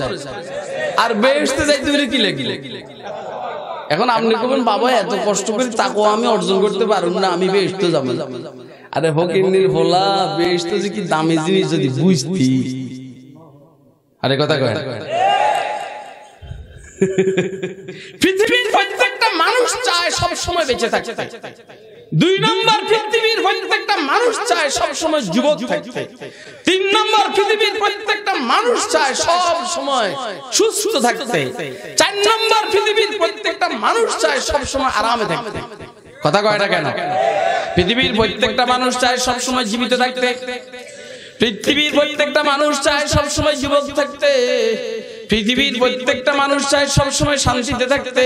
আর বেহেশতে যাইতে হলে কি লাগে এখন আপনি বলবেন বাবা এত কষ্ট করে তাকওয়া আমি অর্জন করতে পারুম না আমি বেহেশতে যাব আরে ফকিন্নির হোলা বেহেশতে যে কি দামি জিনিস যদি বুঝতি আরে কথা কয় পৃথিবীর প্রত্যেকটা মানুষ চায় সব সময় বেঁচে থাকতে দুই নম্বর পৃথিবীর প্রত্যেকটা মানুষ চায় সব সময় যুবক থাকতে তিন নম্বর পৃথিবীর প্রত্যেকটা মানুষ চায় সব সময় সুস্থ থাকতে চার নম্বর পৃথিবীর প্রত্যেকটা মানুষ চায় সব সময় আরামে থাকতে কথা কয় না কেন পৃথিবীর প্রত্যেকটা মানুষ চায় সব সময় জীবিত থাকতে পৃথিবীর প্রত্যেকটা মানুষ চায় সব সময় যুবক থাকতে পৃথিবীর প্রত্যেকটা মানুষ চায় সব সময় শান্তিতে থাকতে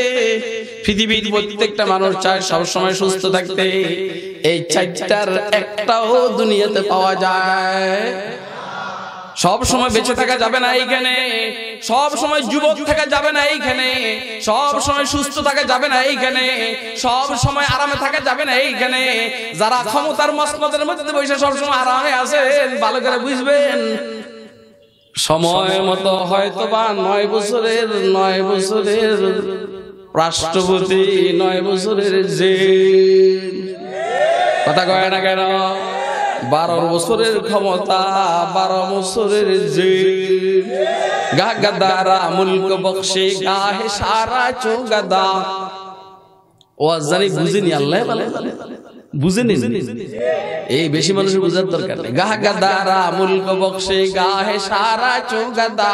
পৃথিবীর প্রত্যেকটা মানুষ চায় সব সময় সুস্থ থাকতে এই চারটার একটাও দুনিয়াতে পাওয়া যায় না সব সময় বেঁচে থাকা যাবে না এইখানে, সব সময় যুবক থাকা যাবে না এইখানে, সব সময় সুস্থ থাকা যাবে না এইখানে, সব সময় আরামে থাকা যাবে না এইখানে। যারা ক্ষমতার মসনদের মধ্যে বসে সব সময় আরামে আছেন ভালো করে বুঝবেন, সময় মতো হয়তো বা নয় বছরের নয় বছরের রাষ্ট্রপতি, নয় বছরের জেল, কথা কয় না কেন, বারো বছরের ক্ষমতা, বারো বছরের জেল। গা গাদারা মুলক বক্সে গাহে সারা চো গাদা। ও জানি বুঝিনি, আল্লাহ বলে বুঝে নিন, এই বেশি মানুষের বোঝার দরকার নেই। গা গাদারা মুলক বক্সে গাহে সারা চো গাদা।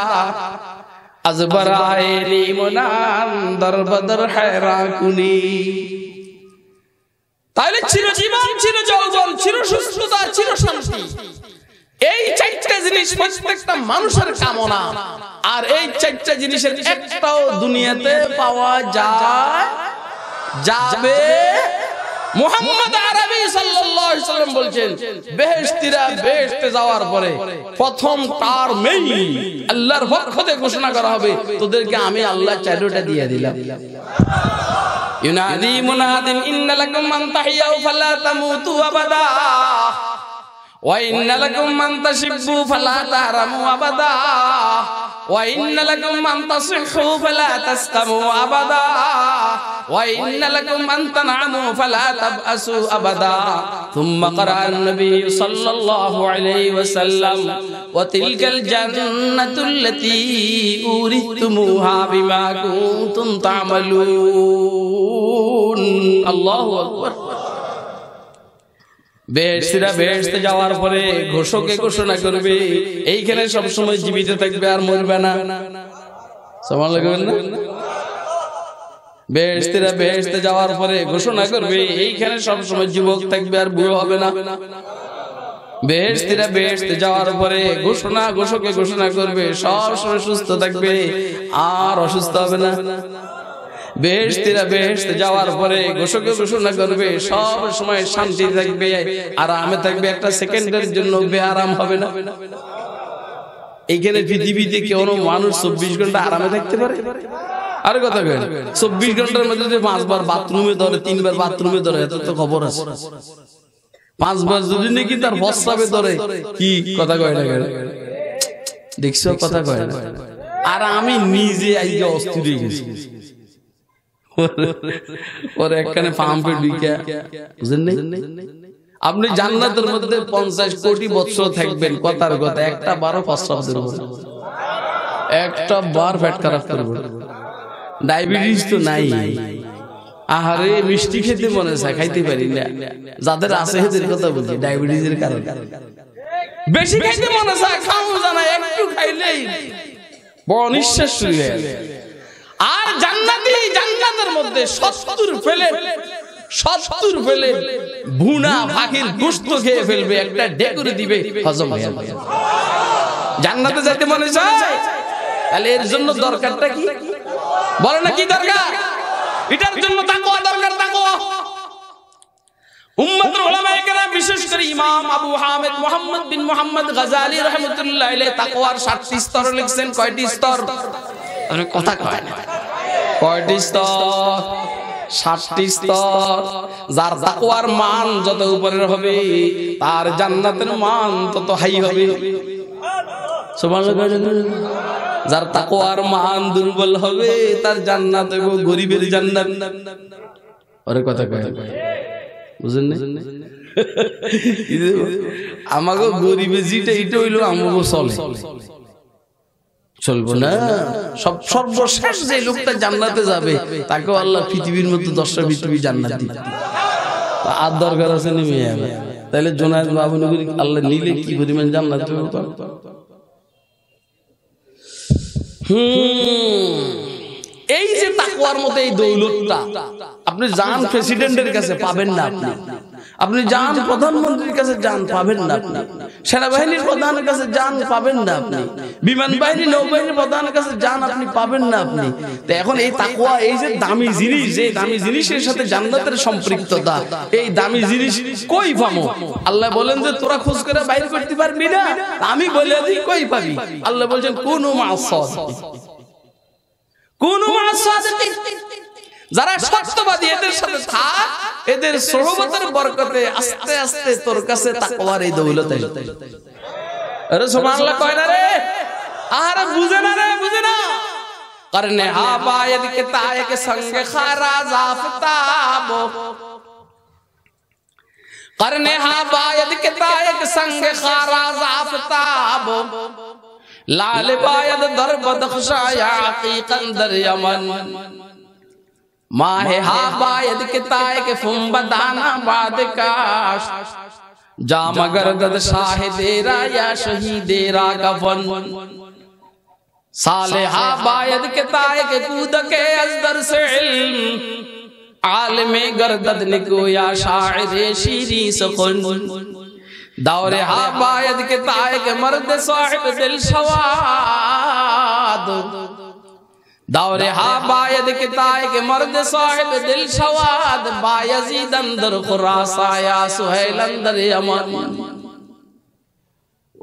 আজবরায়ে লিমনান দরবদর হেরা কুনি। তাহলে ছিল জীবন, ছিল যৌবন, ছিল সুস্থতা, ছিল শান্তি, এই চারটা জিনিস প্রত্যেকটা মানুষের কামনা। আর এই চারটা জিনিসের একটাও দুনিয়াতে পাওয়া যায় যাবে। মুহাম্মদ আরবি সাল্লাল্লাহু আলাইহি ওয়াসাল্লাম বলেন, বেহেশতীরা বেহেশতে যাওয়ার পরে প্রথম তার মেয়ে আল্লাহর পক্ষ থেকে ঘোষণা করা হবে, তোদেরকে আমি আল্লাহ চারটা দিয়ে দিলাম। ইউনাদি মুনাদিন ইন্না লাকুম মান তাহিয়াউ ফালা তামুতু আবাদা ওয়া ইন্না লাকুম মান তাশিবু ফালা তাহরামু আবাদা ওয়া ইন্না লাকুম মান তাসিহু ফালা তাসকামু আবাদা ওয়া ইন্না লাকুম মান তানআমু ফালা তাবআসু আবাদা। ثم قرأ النبي صلى الله عليه وسلم وتلك الجنة التي أورثتموها بما كنتم تعملون الله أكبر। বেহেশতীরা বেহেশতে যাওয়ার পরে ঘোষকে ঘোষণা করবে, এইখানে সব সময় জীবিত থাকবে আর মরবে না। সুবহান আল্লাহ বলেন না। বেহেশতীরা বেহেশতে যাওয়ার পরে ঘোষণা করবে, এইখানে সবসময় যুবক থাকবে আর বুড়ো হবে না। বেহেশতীরা বেহেশতে যাওয়ার পরে ঘোষণা ঘোষকে ঘোষণা করবে, সবসময় সুস্থ থাকবে আর অসুস্থ হবে না। বেহেশতীরা বেহেশতে যাওয়ার পরে ঘোষকে ঘোষণা করবে, সব সময় শান্তি থাকবে, আরামে থাকবে, একটা সেকেন্ডের জন্য বেআরাম হবে না। এইখানে পৃথিবীতে কেউ মানুষ চব্বিশ ঘন্টা আরামে থাকতে পারে? আর কথা বলেন, চব্বিশ ঘন্টার মধ্যে পাঁচবার বাথরুমে ধরে, তিনবার বাথরুমে ধরে, এত তো খবর আছে। পাঁচবার যদি নাকি তার প্রস্রাবে ধরে, কি কথা কয় না কেন, দেখছো কথা কয় না। আর আমি নিজে আজকে অস্থির হয়ে গেছি, ওর একখানে পাম্পে ঢুকে, বুঝেন না। আপনি জান্নাতের মধ্যে পঞ্চাশ কোটি বছর থাকবেন, কথার কথা একটা বারও প্রস্রাব ধরব না, একটা বার পেট খারাপ করব না। ডায়াবেটিস তো নাই, আহারে মিষ্টি খেতে মনে চায় খাইতে পারি না। যাদের আছে এদের কথা বলছি, ডায়াবেটিসের কারণে বেশি খেতে মনে চায়, খাওয়া যায় না, একটু খাইলেই বড় নিঃশ্বাস শুরু হয়ে যায়। আর জান্নাতি জান্নাতের মধ্যে সত্তর ফেলে সত্তর ফেলে ভুনা পাখির গোশত খেয়ে ফেলবে, একটা ডেকুরে দিবে, হজম হয়ে যাবে। জান্নাতে যেতে মনে চায়, তাহলে এর জন্য দরকারটা কি বলো না, কি দরকার? এটার জন্য তাকওয়া দরকার। তাকওয়া উম্মতের উলামায়ে কেরাম, বিশেষ করে ইমাম আবু হামিদ মুহাম্মদ বিন মুহাম্মদ গাজালি রাহমাতুল্লাহি আলাইহি তাকওয়ার সাতটি স্তর লিখছেন। কয়টি স্তর? আমি কথা কয় না, কয়টি স্তর? সাতটি স্তর। যার তাকওয়ার মান যত উপরের হবে, তার জান্নাতের মান তত হাই হবে। সুবহানাল্লাহ। যার তাকওয়ার মান দুর্বল হবে, তার জান্নাত হবে গরিবের জান্নাত। আরে কথা কয়, বুঝেন না, আমাগো গরিবে যেটা এটা হইলো আমগো চলে, চলবো না। সব সর্বশেষ যে লোকটা জান্নাতে যাবে, তাকেও আল্লাহ পৃথিবীর মধ্যে দশটা পৃথিবী জান্নাত দিবে। আর দরকার আছে না মিয়া? তাহলে জোনায়েদ বাবু নগরী আল্লাহ নিলে কি পরিমাণ জান্নাত হবে তো। এই যে তাকওয়ার মতো এই দৌলতটা আপনি যান প্রেসিডেন্টের কাছে পাবেন না, আপনি আপনি যান প্রধানমন্ত্রীর কাছে যান পাবেন না, আপনি সেনাবাহিনীর প্রধানের কাছে যান পাবেন না, আপনি বিমান বাহিনী নৌবাহিনীর প্রধানের কাছে যান, আপনি পাবেন না। আপনি তো এখন এই তাকওয়া, এই যে দামি জিনিস, যে দামি জিনিসের সাথে জান্নাতের সম্পৃক্ততা, এই দামি জিনিস কই পাবো? আল্লাহ বলেন যে তোরা খোঁজ করে বাইরে করতে পারবি না, আমি বলে দিই কই পাবি। আল্লাহ বলছেন কোন মাসদ কোন মাসদ যারা সত্যবাদী এদের সাথে থাক, এদের সহবতের বরকতে আস্তে আস্তে তোর কাছে তাকওয়ার এই দৌলত আসবে। আরে সুবহানাল্লাহ কয় না রে, আরে বুঝে না রে, বুঝে না। করনে আবায়দ কে তায়ে কে সঙ্গ খারা জাফতাব, করনে আবায়দ কে তায়ে কে সঙ্গ খারা জাফতাব, লাল বায়দ দর বদখশায়া হাকিকন্দর ইয়ামান, মাহে হাবায়দ কে তায়ে কে ফুম বাদানা বাদ কাশ, जा मगरदद शाह देरा या शहीदेरा कफन, सालेहा बायद के ताए के कूद के अजदर से इल्म, आलमे गर्दद निको या शायरे शीरी सुखुन, दौरे हा बायद के ताए के मर्द साहिब दिल शवाद, दौरे हा बायद के ताए के मर्द साहिब दिल शवाद, बायजीद अंदर खुरासा या सुहैल अंदर यमन।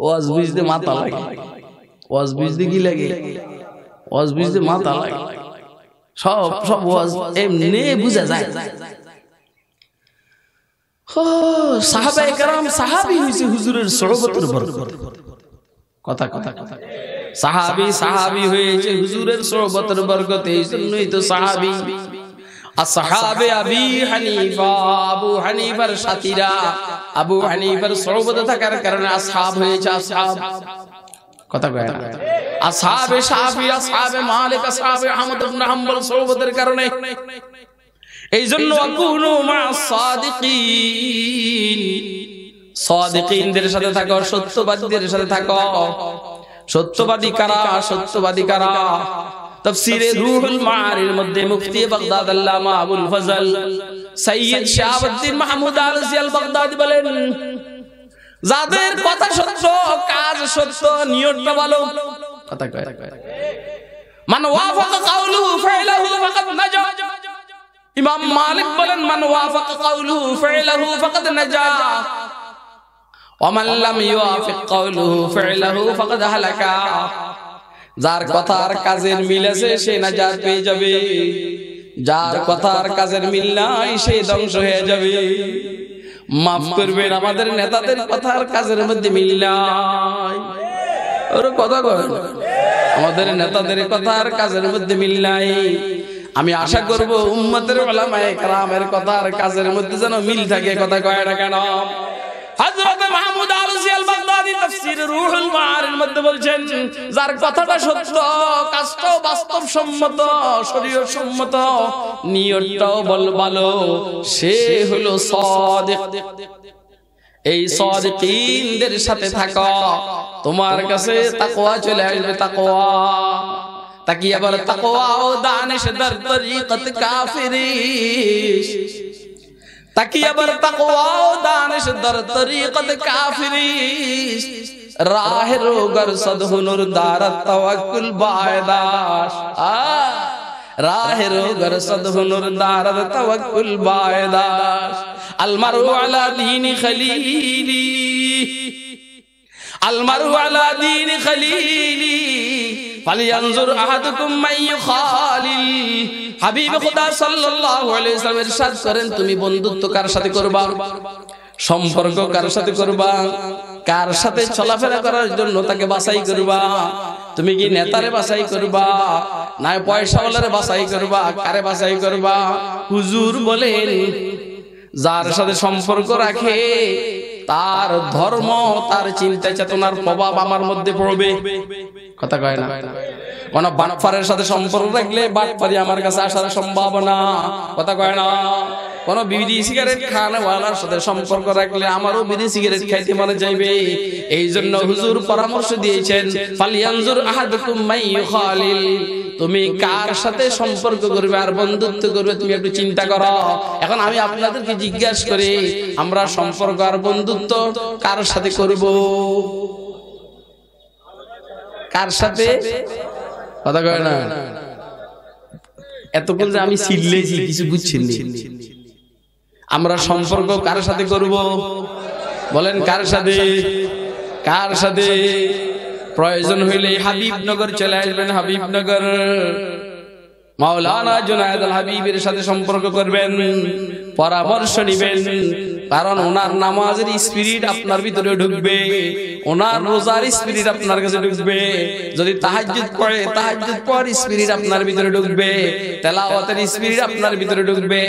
वाज बिजदे माता लगे, वाज बिजदे की लगे, वाज बिजदे माता लगे, सब सब वाज एमने बुझा जाए। हो साहबाए करम साहबी हुइसे हुजूरेर सोहबतेर बरकत। কথা কথা কথা সাহাবী সাহাবী হয়েছে হুজুরের সোহবতের বরকতে, এইজন্যই তো সাহাবী। আসহাবে আবি হানিফা, আবু হানিফার সাথীরা, আবু হানিফার সোহবতে থাকার কারণে আসহাব হয়েছে আসহাব। কথা কয় না, আসহাবে শাফি, আসহাবে মালিক, আসহাবে আহমদ ইবনে হাম্বল সোহবতের কারণে। এইজন্য কুনু মা সাদিকিন, সাদিকিনদের সাথে থাকো, সত্যবাদীদের সাথে থাকো। সত্যবাদী কারা? সত্যবাদী কারা? তাফসীরে রূহুল মাআরির মধ্যে মুফতি বাগদাদ আল্লামা আবুল ফজল সাইয়্যিদ শাহাবুদ্দিন মাহমুদ আলসি আল বাগদাদি বলেন, যাদের কথা সত্য, কাজ সত্য, নিয়তটা ভালো। কথা কয়, মান ওয়াফাকা কাউলুহু ফাইলাহু ফাকাদ নাজা। ইমাম মালিক বলেন মান ওয়াফাকা কাউলুহু ফাইলাহু ফাকাদ নাজা, ওয়ামান লাম ইউয়াফিক কাউলুহু ফাইলাহু ফাকাদ হালাকা। যার কথা আর কাজের মিল আছে সে নাজাত পেয়ে যাবে, যার কথা আর কাজের মিল নাই সে ধ্বংস হয়ে যাবে। মাফ করবেন, আমাদের নেতাদের কথা আর কাজের মধ্যে মিল নাই। ওরে কথা কয়, আমাদের নেতাদের কথা আর কাজের মধ্যে মিল নাই। আমি আশা করব উম্মতের উলামায়ে কেরামের কথা আর কাজের মধ্যে যেন মিল থাকে। কথা কয় না কেন? হযরত মাহমুদ আলসি আল বাগদাদি তাফসীর রূহুল মাআরির মধ্যে বলেন, যার কথাটা সত্য, কাজটাও বাস্তব সম্মত, শরীয়ত সম্মত, নিয়তটাও ভালো, সে হলো সাদিক। এই সাদিকিনদের সাথে থাকো, তোমার কাছে তাকওয়া চলে আসবে। তাকওয়া তাকিয়া বলে, তাকওয়া ও দানিশ দর তরিকত কাফিরিশ, তাকিয়া বলে তাকওয়া ও দানিশ দর তরিকত কাফিরিশ, রাহ রোগর সদহুনুর দার তাওয়াক্কুল বায়দাশ। আ রাহ রোগর সদহুনুর দার তাওয়াক্কুল বায়দাশ, আল মারু আলা দীনি খলিলি, আল মারু আলা দীনি খলিলি, ফালিয়ানজুর আহাদুকুম মান ইউখালিল। হাবিব খোদা সাল্লাল্লাহু আলাইহি ওয়াসাল্লাম ইরশাদ করেন, তুমি বন্ধুত্ব কার সাথে করবা, সম্পর্ক কার সাথে করবা, কার সাথে চলাফেরা করার জন্য তাকে বাছাই করবা। তুমি কি নেতারে বাছাই করবা, না পয়সাওয়ালারে বাছাই করবা, কারে বাছাই করবা? হুজুর বলেন, যার সাথে সম্পর্ক রাখে তার ধর্ম, তার চিন্তা চেতনার প্রভাব আমার মধ্যে পড়বে। কথা কয় না, কোন বাটপারের সাথে সম্পর্ক রাখলে বাটপারি আমার কাছে আসার সম্ভাবনা। কথা কয় না, কোন বিড়ি সিগারেট খাওয়ানোর সাথে সম্পর্ক রাখলে আমারও বিড়ি সিগারেট খাইতে মনে যাইবে। এই জন্য হুজুর পরামর্শ দিয়েছেন, ফালিয়ানজুর আহাদুকুম মাই ইউখালিল, তুমি কার সাথে সম্পর্ক করবে আর বন্ধুত্ব করবে, তুমি একটু চিন্তা করো। এখন আমি আপনাদেরকে জিজ্ঞাসা করি, আমরা সম্পর্ক আর বন্ধুত্ব কার সাথে করব? কার সাথে কথা কয় না এতক্ষণ যে আমি ছিলেছি কিছু বুঝছেন না। আমরা সম্পর্ক কার সাথে করব বলেন, কার সাথে কার সাথে প্রয়োজন হইলে হাবিবনগর চলে আসবেন, হাবিবনগর মাওলানা জুনায়েদ আল হাবিবের সাথে সম্পর্ক করবেন, পরামর্শ নেবেন, কারণ ওনার নামাজের স্পিরিট আপনার ভিতরে ঢুকবে, ওনার রোজার স্পিরিট আপনার কাছে ঢুকবে, যদি তাহাজ্জুদ পড়ে তাহাজ্জুদ পড়ার স্পিরিট আপনার ভিতরে ঢুকবে, তেলাওয়াতের স্পিরিট আপনার ভিতরে ঢুকবে,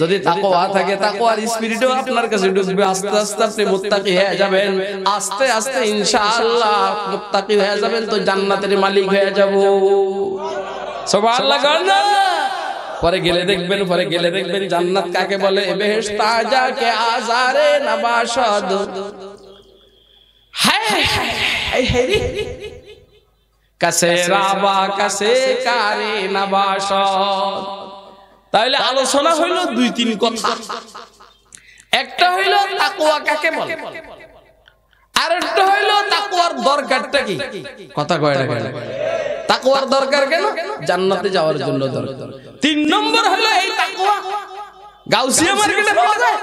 যদি তাকওয়া থাকে তাকওয়ার স্পিরিটও আপনার কাছে ঢুকবে। আস্তে আস্তে আপনি মুত্তাকি হয়ে যাবেন, আস্তে আস্তে ইনশাআল্লাহ মুত্তাকি হয়ে যাবেন, তো জান্নাতের মালিক হয়ে যাব। সুবহানাল্লাহ কর না, পরে গেলে দেখবেন, পরে গেলে দেখবেন জান্নাত কাকে বলে, বেহেশত তাজা কে আজারে নবাশদ। হায় হায় হায় রে কাছে রাবা কাছে কারে নবাশদ। তাহলে আলোচনা হইল দুই তিন কথা, একটা হইল তাকওয়া কাকে বলে, আর একটা হইল তাকওয়ার দরকারটা কি। কথা কয় না কেন, তাকওয়ার দরকার কেন, জান্নাতে যাওয়ার জন্য দরকার। তিন নম্বর হলো এই তাকওয়া গাউসিয়া মার্কেটে পাওয়া যায়,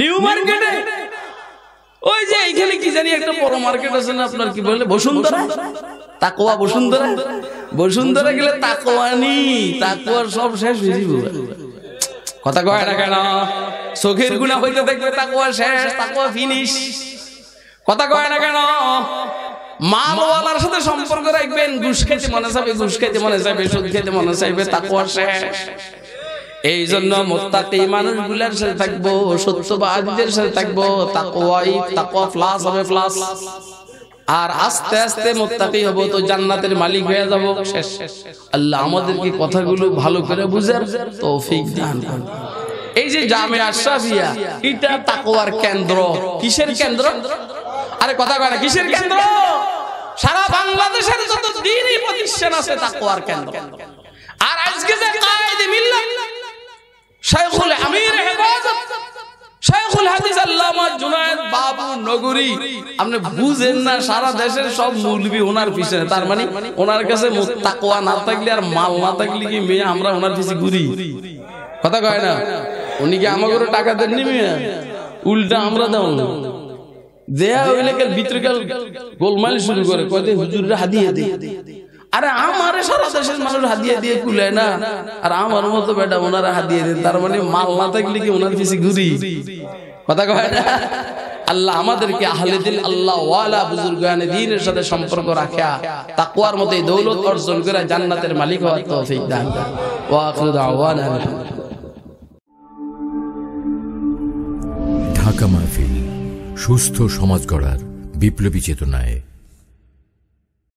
নিউ মার্কেটে, ওই যে এইখানে কি জানি একটা বড় মার্কেট আছে না আপনার কি বলে বসুন্ধরা, তাকওয়া বসুন্ধরা, বসুন্ধরা গেলে তাকওয়া নি, তাকওয়ার সব শেষ হয়ে যাবে। কথা কয় না কেন, চোখের গুণা হইতে দেখবে তাকওয়া শেষ, তাকওয়া ফিনিশ। কথা কয় না কেন, মালওয়ালার সাথে সম্পর্ক রাখবেন, ঘুষ খেতে মনে চাইবে, ঘুষ খেতে মনে চাইবে, সুদ খেতে মনে চাইবে, তাকওয়া শেষ। এই জন্য মুত্তাকি মানুষগুলোর সাথে থাকবো, সত্যবাদীদের সাথে থাকবো, তাকওয়াই তাকওয়া প্লাস হবে প্লাস, আর আস্তে আস্তে মুত্তাকি হব, তো জান্নাতের মালিক হয়ে যাব। শেষ। আল্লাহ আমাদেরকে কথাগুলো ভালো করে বুঝার তৌফিক দান করুন। এই যে জামিয়া আশরাফিয়া, এটা তাকওয়ার কেন্দ্র। কিসের কেন্দ্র? আরে কথা কয় না, কিসের কেন্দ্র? সারা বাংলাদেশের যত দ্বীনি প্রতিষ্ঠান আছে তাকওয়ার কেন্দ্র। আর আজকে যে কায়েদে মিল্লাত শাইখুল আমির হেফাজত শাইখুল হাদিস আল্লামা জুনায়েদ বাবু নগরী, আপনি বুঝেন না সারা দেশের সব মুলবি ওনার পিছনে। তার মানে ওনার কাছে তাকওয়া না থাকলে আর মাল না থাকলে কি মেয়ে আমরা ওনার পিছে ঘুরি? কথা কয় না, উনি কি আমাদেরও টাকা দেননি মেয়ে? উল্টা আমরা দাও না, গোলমাল শুরু করে হুজুররা হাদিয়া দিয়ে। আরে আমার সারা দেশের মানুষ হাদিয়া দিয়ে কুলে না, আর আমার মতো বেটা ওনারা হাদিয়া দেন। তার মানে মাল না থাকলে কি ওনার পিছে ঘুরি? কথা কয় না। আল্লাহ আমাদেরকে আহলে দিল আল্লাহ ওয়ালা বুজুর্গানে দ্বীনের সাথে সম্পর্ক রাখা, তাকওয়ার মতো দৌলত অর্জন করে জান্নাতের মালিক হওয়ার তৌফিক দান করুন। ওয়া আখিরু দাওয়ানা আলহামদুলিল্লাহ। ঢাকা মাহফিল, সুস্থ সমাজ গড়ার বিপ্লবী চেতনায়।